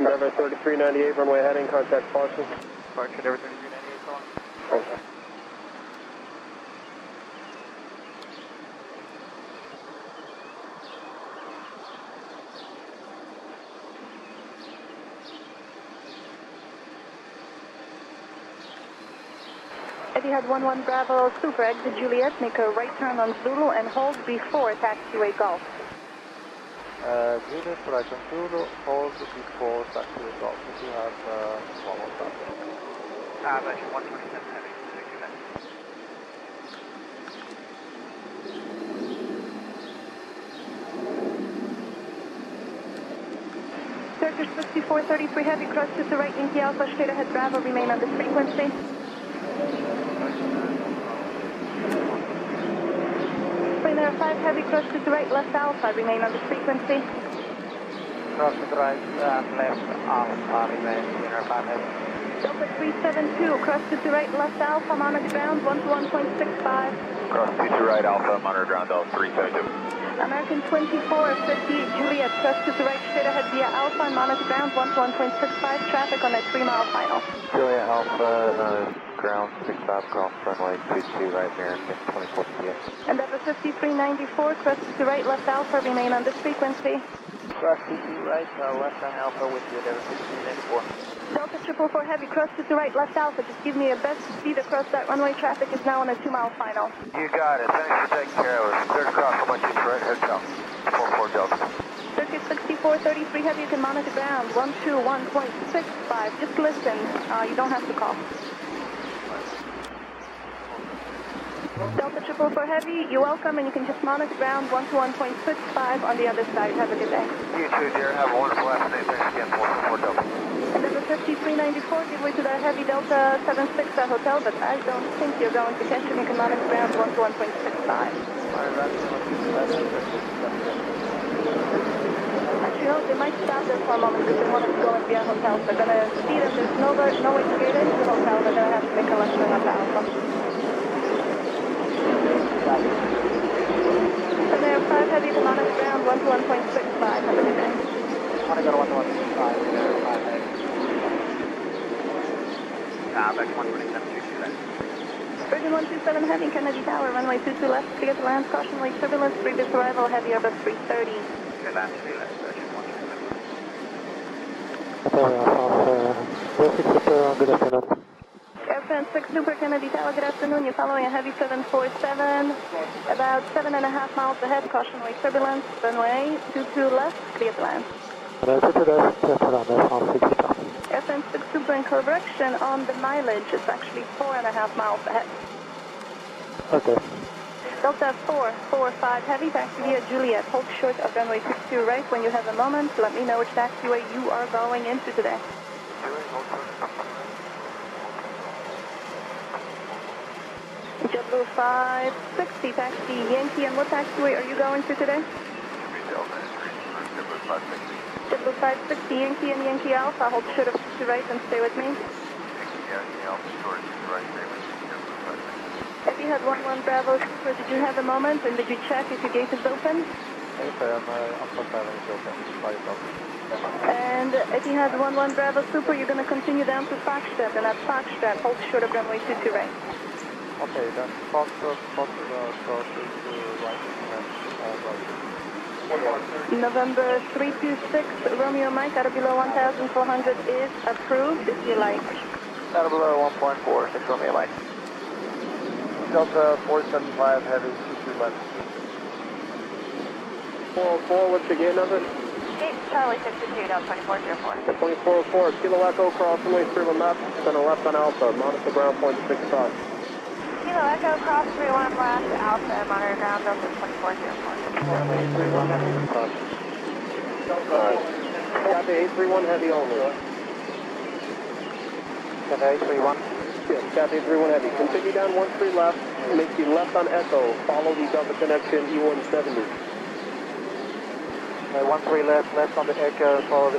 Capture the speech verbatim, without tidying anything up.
Runway thirty-three ninety-eight, runway heading, contact Boston. Departure number thirty-three ninety-eight, call. Okay. Etihad one one Bravo, Super, exit Juliet, make a right turn on Zulu and hold before taxiway Golf. Uh, Juliet, right on Zulu, hold before taxiway Golf. If you have uh, one more time. Ah, uh, version one twenty-seven heavy, take your next. Turkish sixty-four thirty-three heavy, cross to the right, Yankee Alpha, straight ahead Bravo, remain on this frequency. There are five heavy, cross to the right, left Alpha, remain on the frequency. Cross to the right and left Alpha, remain in five heavy. Delta three seven two, cross to the right, left Alpha, monitor ground, one to one point six five. Cross to the right, Alpha, monitor ground, Delta three seven two. American twenty-four fifty-eight Juliet, cross to the right, straight ahead via Alpha, monitor ground, one to one point six five, traffic on that three mile final. Juliet Alpha, uh, ground six five Golf, runway two two right, American twenty-four fifty-eight. And that was fifty-three ninety-four, cross to the right, left Alpha, remain on this frequency. Cross to the right, uh, left on Alpha with you, that was fifty-three ninety-four. Delta triple four heavy, cross to the right, left Alpha, just give me a best speed across that runway, traffic is now on a two mile final. You got it, thanks for taking care of us. Clear across, I want you to right hotel, four four Delta. Circuit sixty-four thirty-three heavy, you can monitor ground, one two one point six five, just listen, uh, you don't have to call. Delta triple four heavy, you're welcome, and you can just monitor ground one to one point six five on the other side. Have a good day. You too, dear. Have a wonderful afternoon. Thanks again, four four Delta. And number fifty three ninety four, give way to that heavy Delta seven six at hotel, but I don't think you're going to catch it. You can monitor ground one to one point six five. Actually, no, they might stop there for a moment because they want to go and be at hotels. They're gonna see that there's no no way to get into the hotel, but they'll have to make a left turn up Alpha. And there are five heavy, come on the ground, one to one point six five. Have a good day. I want to go to one to one point five. Five heavy. Ah, back one twenty seven two two left. Virgin one two seven heavy, Kennedy Tower, runway two two left. Clear to land, caution late turbulence. Previous arrival heavy over three thirty. Clear land three left, Virgin one two seven. Sorry, I'm good afternoon. Air France six Super, Kennedy Tower, good afternoon. You're following a heavy seven forty-seven, about seven and a half miles ahead, caution wake turbulence, runway two two left, clear to land. Air France six Super, in correction on the mileage, it's actually four and a half miles ahead. Okay. Delta four four five heavy, taxi via Juliet, hold short of runway two two right. When you have a moment, let me know which taxiway you are going into today. JetBlue five sixty, taxi Yankee, and what taxiway are you going to today? JetBlue five sixty. JetBlue five sixty, Yankee and Yankee Alpha, hold short of two right and stay with me. Yankee Alpha, short of two right, stay with me, JetBlue five sixty. If you had one one Bravo, did you have a moment, and did you check if your gate is open? Yes, I am, uh, Alpha five is open, five And if you had one one Bravo Super, you're going to continue down to Foxtrot, and at Foxtrot, hold short of runway two two right. Okay, then cross the cross the cross to right and right. November three two six Romeo Mike out of below one thousand four hundred is approved if you like. Out of below one point four six Romeo Mike. Delta four seven five heavy two two left. Four four. What's the gate number? Gate Charlie sixty two Delta twenty four zero four. Twenty four four. Kilo Echo crossing way through the left and a left on Alpha. Monitor ground point six five. Kilo Echo, cross three one left, Alpha, monitor ground, Delta twenty-four zero four. Copy, eight three one heavy only. Copy, eight three one. Yes, copy, eight three one heavy. Continue down one three left, make the left on Echo, follow the Delta connection E one seventy. Uh, one three left, left on the Echo, follow the E one seventy.